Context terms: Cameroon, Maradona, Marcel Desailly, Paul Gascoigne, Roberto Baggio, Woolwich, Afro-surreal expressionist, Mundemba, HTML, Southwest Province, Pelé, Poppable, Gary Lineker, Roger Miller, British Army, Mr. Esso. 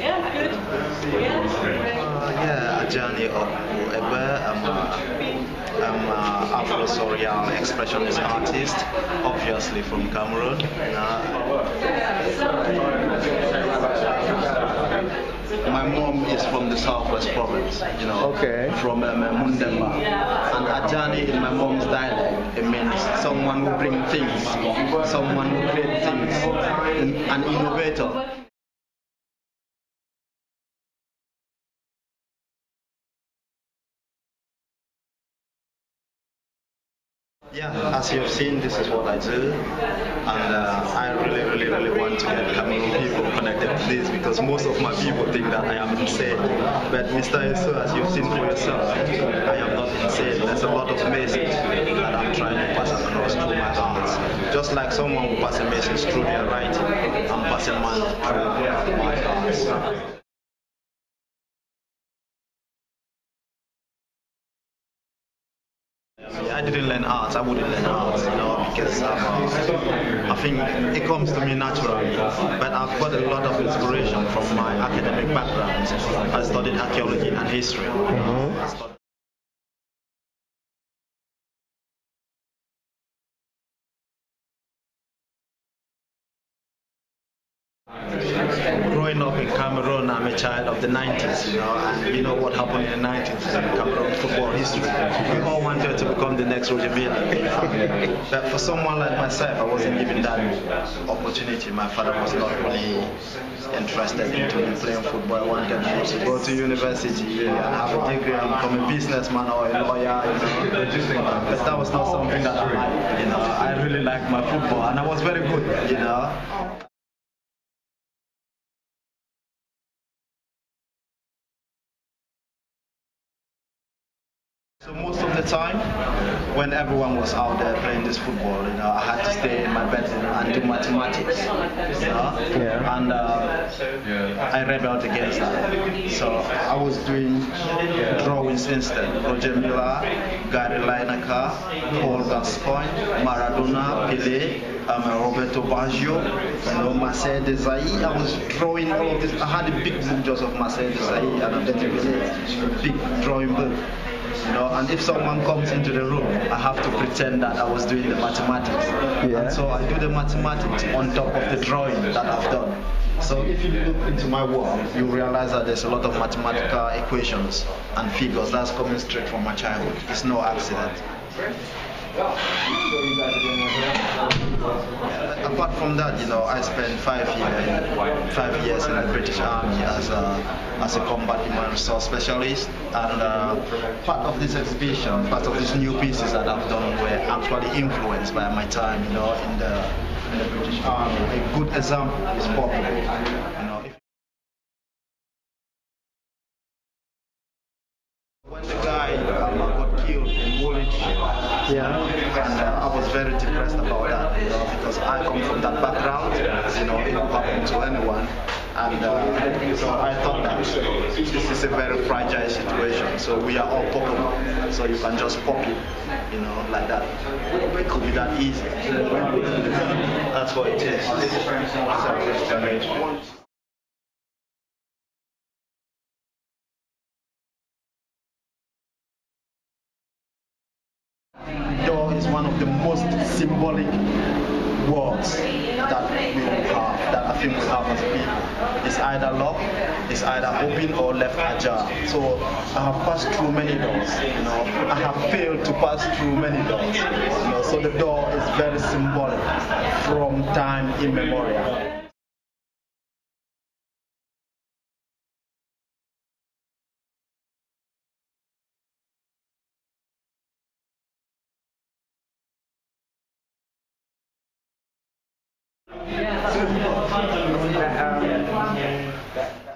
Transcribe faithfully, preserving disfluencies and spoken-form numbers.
Yeah, good. Yeah, a journey of whoever. I'm an Afro-surreal expressionist artist, obviously from Cameroon. Uh, my mom is from the Southwest Province, you know, okay. from um, Mundemba. And a journey in my mom's dialect, it means someone who brings things, someone who creates things, an innovator. Yeah, as you have seen, this is what I do, and uh, I really, really, really want to get Cameroon people connected to this because most of my people think that I am insane. But Mister Esso, as you've seen for yourself, I am not insane. There's a lot of message that I'm trying to pass across through my dance. Just like someone who passes a message through their writing, I'm passing mine through my dance. I didn't learn arts, I wouldn't learn arts, you know, because um, uh, I think it comes to me naturally. But I've got a lot of inspiration from my academic background. I studied archaeology and history. Mm-hmm. Growing up in Cameroon, I'm a child of the nineties, you know, and you know what happened in the nineties in Cameroon football history. We all wanted to become the next Roger Miller, you know? But for someone like myself, I wasn't given that opportunity. My father was not really interested in playing football. I wanted to go to university and have a degree and become a businessman or a lawyer, you know? But that was not something that I liked, you know. I really liked my football, and I was very good, you know. So most of the time, when everyone was out there playing this football, you know, I had to stay in my bedroom and do mathematics, you know? Yeah. And uh, yeah. I rebelled against that. So I was doing drawings instead. Roger Miller, Gary Lineker, Paul Gascoigne, Maradona, Pelé. Um, Roberto Baggio, you know, Marcel Desailly. I was drawing all of this. I had a big book just of Marcel Desailly, and I bet it was a big drawing book. You know, and if someone comes into the room, I have to pretend that I was doing the mathematics. Yeah. And so I do the mathematics on top of the drawing that I've done. So if you look into my work, you realize that there's a lot of mathematical equations and figures that's coming straight from my childhood. It's no accident. Yeah, apart from that, you know, I spent five years, five years in the British Army as a as a combat human resource specialist, and uh, part of this exhibition, part of these new pieces that I've done were actually influenced by my time, you know, in the in the British Army. A good example is Poppable, you know. If when the guy um, got killed in Woolwich. Yeah, and uh, I was very depressed about that, you know, because I come from that background, you know, it will happen to anyone, and uh, so I thought that this is a very fragile situation, so we are all poppable, so you can just pop it, you know, like that. It could be that easy. That's what it is. Door is one of the most symbolic words that we have, that I think we have as people. It's either locked, it's either open or left ajar. So I have passed through many doors, you know. I have failed to pass through many doors, you know. So the door is very symbolic from time immemorial. Yeah.